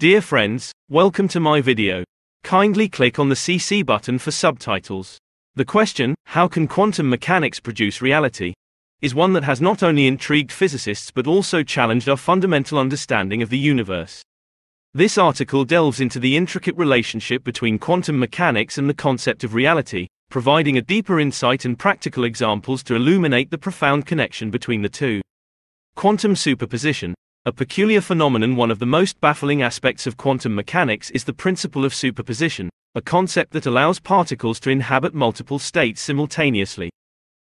Dear friends, welcome to my video. Kindly click on the CC button for subtitles. The question, how can quantum mechanics produce reality, is one that has not only intrigued physicists but also challenged our fundamental understanding of the universe. This article delves into the intricate relationship between quantum mechanics and the concept of reality, providing a deeper insight and practical examples to illuminate the profound connection between the two. Quantum superposition. A peculiar phenomenon. One of the most baffling aspects of quantum mechanics is the principle of superposition, a concept that allows particles to inhabit multiple states simultaneously.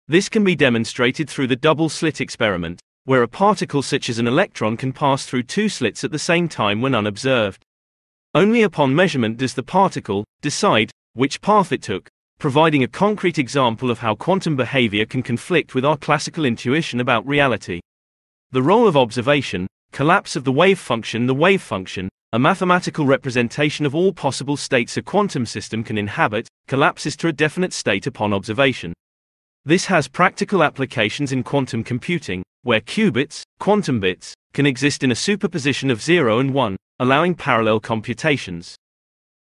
This can be demonstrated through the double-slit experiment, where a particle such as an electron can pass through two slits at the same time when unobserved. Only upon measurement does the particle decide which path it took, providing a concrete example of how quantum behavior can conflict with our classical intuition about reality. The role of observation. Collapse of the wave function. The wave function, a mathematical representation of all possible states a quantum system can inhabit, collapses to a definite state upon observation. This has practical applications in quantum computing, where qubits, quantum bits, can exist in a superposition of 0 and 1, allowing parallel computations.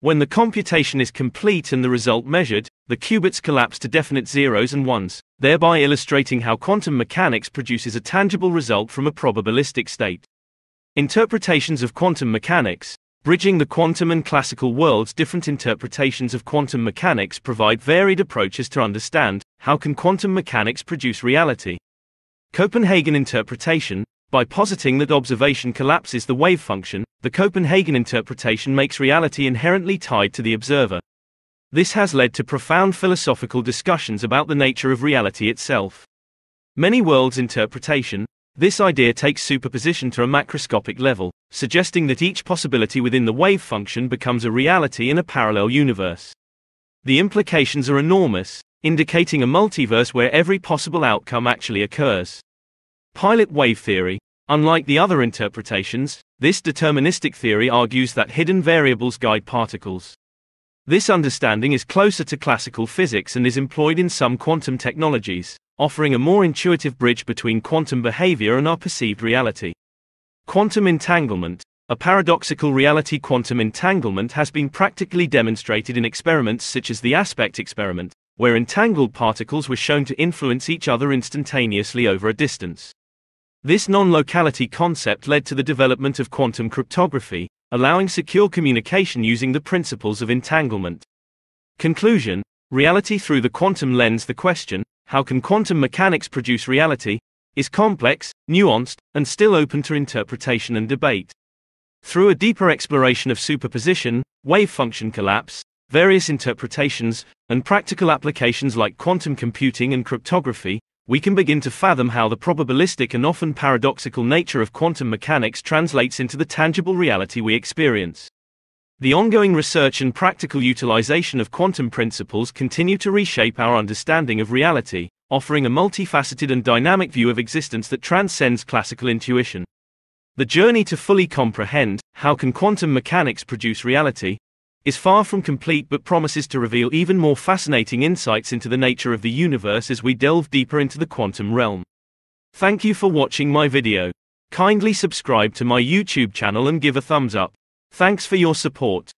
When the computation is complete and the result measured, the qubits collapse to definite zeros and ones, thereby illustrating how quantum mechanics produces a tangible result from a probabilistic state. Interpretations of quantum mechanics. Bridging the quantum and classical worlds. Different interpretations of quantum mechanics provide varied approaches to understand how can quantum mechanics produce reality. Copenhagen interpretation. By positing that observation collapses the wave function, the Copenhagen interpretation makes reality inherently tied to the observer. This has led to profound philosophical discussions about the nature of reality itself. Many worlds interpretation. This idea takes superposition to a macroscopic level, suggesting that each possibility within the wave function becomes a reality in a parallel universe. The implications are enormous, indicating a multiverse where every possible outcome actually occurs. Pilot wave theory. Unlike the other interpretations, this deterministic theory argues that hidden variables guide particles. This understanding is closer to classical physics and is employed in some quantum technologies, offering a more intuitive bridge between quantum behavior and our perceived reality. Quantum entanglement. A paradoxical reality. Quantum entanglement has been practically demonstrated in experiments such as the Aspect experiment, where entangled particles were shown to influence each other instantaneously over a distance. This non-locality concept led to the development of quantum cryptography, allowing secure communication using the principles of entanglement. Conclusion. Reality through the quantum lens. The question, how can quantum mechanics produce reality, is complex, nuanced, and still open to interpretation and debate. Through a deeper exploration of superposition, wave function collapse, various interpretations, and practical applications like quantum computing and cryptography, we can begin to fathom how the probabilistic and often paradoxical nature of quantum mechanics translates into the tangible reality we experience. The ongoing research and practical utilization of quantum principles continue to reshape our understanding of reality, offering a multifaceted and dynamic view of existence that transcends classical intuition. The journey to fully comprehend how can quantum mechanics produce reality is far from complete but promises to reveal even more fascinating insights into the nature of the universe as we delve deeper into the quantum realm. Thank you for watching my video. Kindly subscribe to my YouTube channel and give a thumbs up. Thanks for your support.